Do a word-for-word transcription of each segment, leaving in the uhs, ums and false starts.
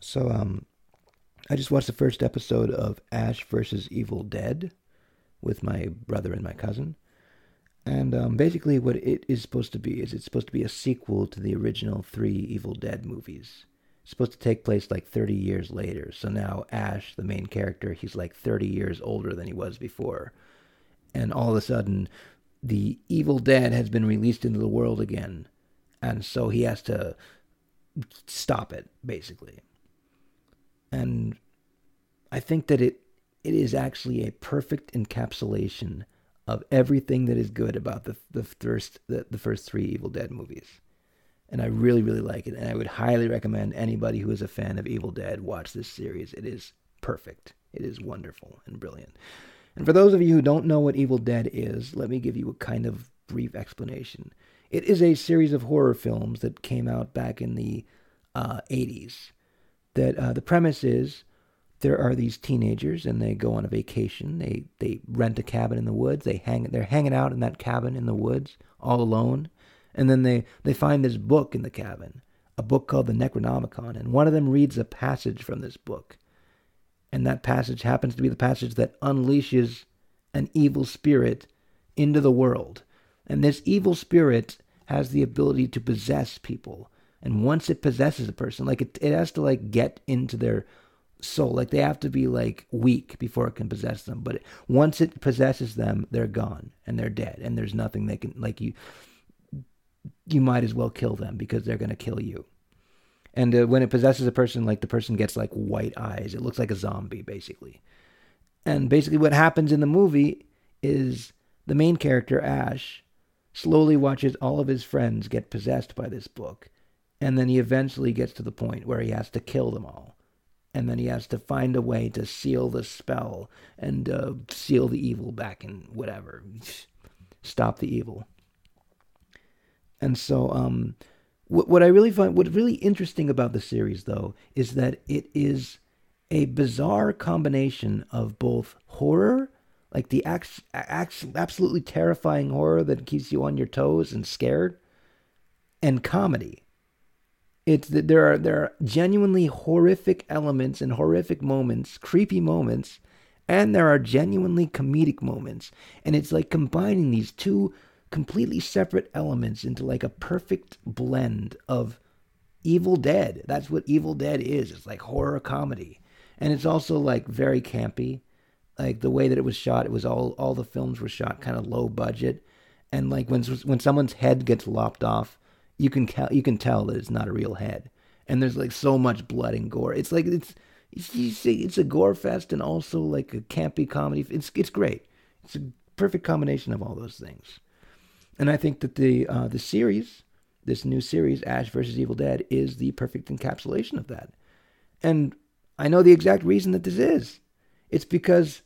So um, I just watched the first episode of Ash versus Evil Dead with my brother and my cousin. And um, basically what it is supposed to be is it's supposed to be a sequel to the original three Evil Dead movies. It's supposed to take place like thirty years later. So now Ash, the main character, he's like thirty years older than he was before. And all of a sudden, the Evil Dead has been released into the world again. And so he has to stop it, basically. And I think that it it is actually a perfect encapsulation of everything that is good about the the first the, the first three Evil Dead movies. And I really, really like it. And I would highly recommend anybody who is a fan of Evil Dead watch this series. It is perfect. It is wonderful and brilliant. And for those of you who don't know what Evil Dead is, let me give you a kind of brief explanation. It is a series of horror films that came out back in the uh, eighties. That uh, the premise is there are these teenagers and they go on a vacation. They they rent a cabin in the woods. They hang they're hanging out in that cabin in the woods all alone. And then they, they find this book in the cabin, a book called the Necronomicon, and one of them reads a passage from this book. And that passage happens to be the passage that unleashes an evil spirit into the world. And this evil spirit has the ability to possess people. And once it possesses a person, like it, it has to like get into their soul. Like they have to be like weak before it can possess them. But it, once it possesses them, they're gone and they're dead. And there's nothing they can, like you... you might as well kill them because they're going to kill you. And uh, when it possesses a person, like the person gets like white eyes. It looks like a zombie, basically. And basically what happens in the movie is the main character, Ash, slowly watches all of his friends get possessed by this book. And then he eventually gets to the point where he has to kill them all. And then he has to find a way to seal the spell and uh, seal the evil back in whatever. Stop the evil. And so, um, what, what I really find, what's really interesting about the series, though, is that it is a bizarre combination of both horror, like the ax, ax, absolutely terrifying horror that keeps you on your toes and scared, and comedy. It's that there are there are genuinely horrific elements and horrific moments, creepy moments, and there are genuinely comedic moments, and it's like combining these two completely separate elements into like a perfect blend of Evil Dead. That's what Evil Dead is. It's like horror comedy. And it's also like very campy. Like the way that it was shot, it was all, all the films were shot kind of low budget. And like when, when someone's head gets lopped off, you can, you can tell that it's not a real head. And there's like so much blood and gore. It's like, it's, you see, it's a gore fest and also like a campy comedy. It's, it's great. It's a perfect combination of all those things. And I think that the uh, the series, this new series, Ash versus Evil Dead, is the perfect encapsulation of that. And I know the exact reason that this is. It's because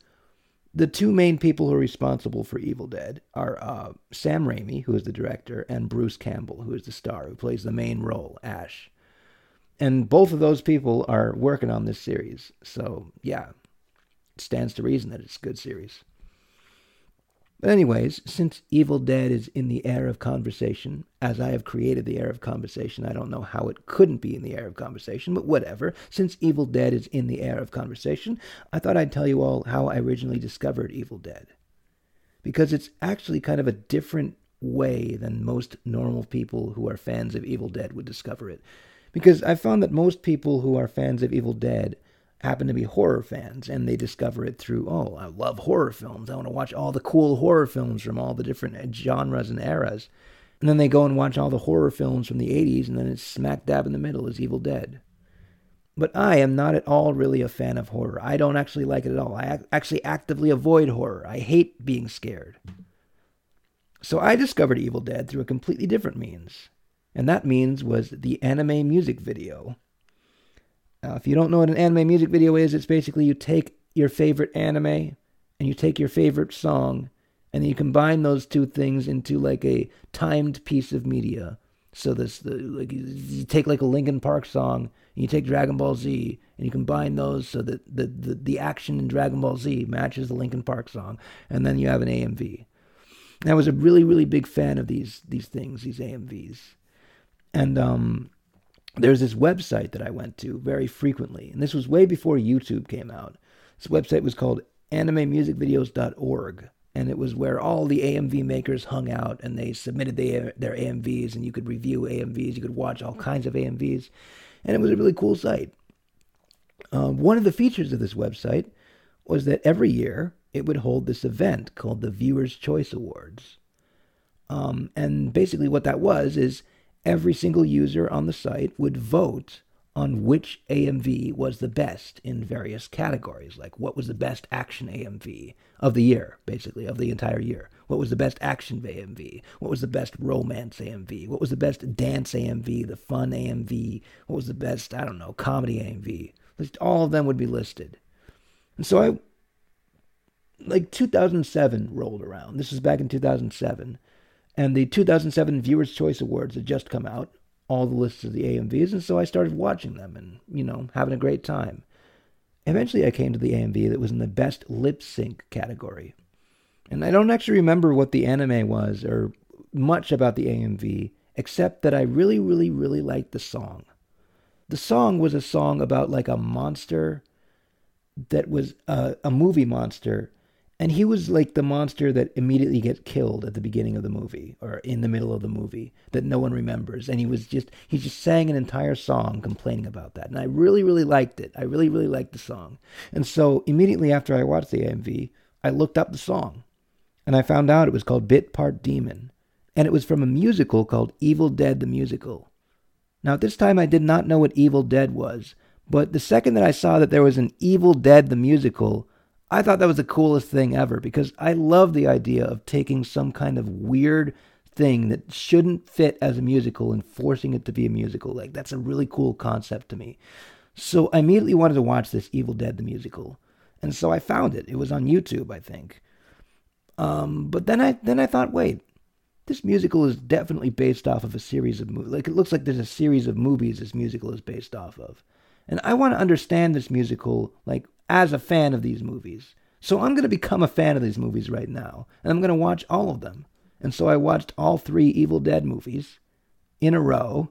the two main people who are responsible for Evil Dead are uh, Sam Raimi, who is the director, and Bruce Campbell, who is the star, who plays the main role, Ash. And both of those people are working on this series. So, yeah, it stands to reason that it's a good series. But anyways, since Evil Dead is in the air of conversation, as I have created the air of conversation, I don't know how it couldn't be in the air of conversation, but whatever. Since Evil Dead is in the air of conversation, I thought I'd tell you all how I originally discovered Evil Dead. Because it's actually kind of a different way than most normal people who are fans of Evil Dead would discover it. Because I found that most people who are fans of Evil Dead happen to be horror fans, and they discover it through, oh, I love horror films. I want to watch all the cool horror films from all the different genres and eras. And then they go and watch all the horror films from the eighties, and then it's smack dab in the middle is Evil Dead. But I am not at all really a fan of horror. I don't actually like it at all. I actually actively avoid horror. I hate being scared. So I discovered Evil Dead through a completely different means. And that means was the anime music video. Uh, if you don't know what an anime music video is, it's basically you take your favorite anime and you take your favorite song and then you combine those two things into like a timed piece of media. So this, the, like you take like a Linkin Park song and you take Dragon Ball Z and you combine those so that the, the, the action in Dragon Ball Z matches the Linkin Park song, and then you have an A M V. And I was a really, really big fan of these, these things, these A M Vs. And, um... there's this website that I went to very frequently, and this was way before YouTube came out. This website was called anime music videos dot org, and it was where all the A M V makers hung out, and they submitted the, their A M Vs, and you could review A M Vs, you could watch all kinds of A M Vs, and it was a really cool site. Um, one of the features of this website was that every year it would hold this event called the Viewer's Choice Awards. Um, and basically what that was is every single user on the site would vote on which A M V was the best in various categories, like what was the best action A M V of the year, basically, of the entire year. What was the best action A M V? What was the best romance A M V? What was the best dance A M V, the fun A M V? What was the best, I don't know, comedy A M V? Just all of them would be listed. And so I, like two thousand seven rolled around. This was back in two thousand seven. And the two thousand seven Viewer's Choice Awards had just come out, all the lists of the A M Vs, and so I started watching them and, you know, having a great time. Eventually I came to the A M V that was in the best lip sync category. And I don't actually remember what the anime was or much about the A M V, except that I really, really, really liked the song. The song was a song about like a monster that was a, a movie monster. And he was like the monster that immediately gets killed at the beginning of the movie or in the middle of the movie that no one remembers. And he was just, he just sang an entire song complaining about that. And I really, really liked it. I really, really liked the song. And so immediately after I watched the A M V, I looked up the song and I found out it was called Bit Part Demon. And it was from a musical called Evil Dead the Musical. Now at this time I did not know what Evil Dead was, but the second that I saw that there was an Evil Dead the Musical, I thought that was the coolest thing ever because I love the idea of taking some kind of weird thing that shouldn't fit as a musical and forcing it to be a musical. Like, that's a really cool concept to me. So I immediately wanted to watch this Evil Dead the Musical. And so I found it. It was on YouTube, I think. Um, but then I then I thought, wait, this musical is definitely based off of a series of movies. Like, it looks like there's a series of movies this musical is based off of. And I want to understand this musical, like, as a fan of these movies. So I'm going to become a fan of these movies right now, and I'm going to watch all of them. And so I watched all three Evil Dead movies in a row,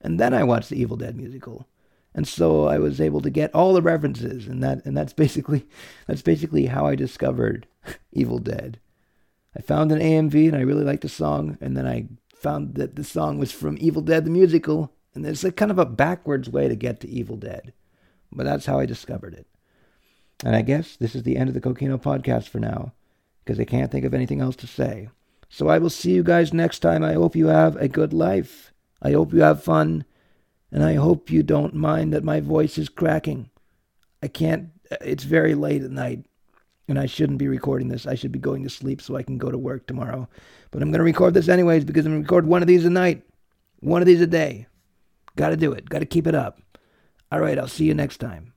and then I watched the Evil Dead musical. And so I was able to get all the references, and that and that's basically that's basically how I discovered Evil Dead. I found an A M V, and I really liked the song, and then I found that the song was from Evil Dead the musical, and there's a kind of a backwards way to get to Evil Dead. But that's how I discovered it. And I guess this is the end of the Kokino podcast for now, because I can't think of anything else to say. So I will see you guys next time. I hope you have a good life. I hope you have fun. And I hope you don't mind that my voice is cracking. I can't, it's very late at night, and I shouldn't be recording this. I should be going to sleep so I can go to work tomorrow. But I'm going to record this anyways, because I'm going to record one of these a night. One of these a day. Got to do it. Got to keep it up. All right, I'll see you next time.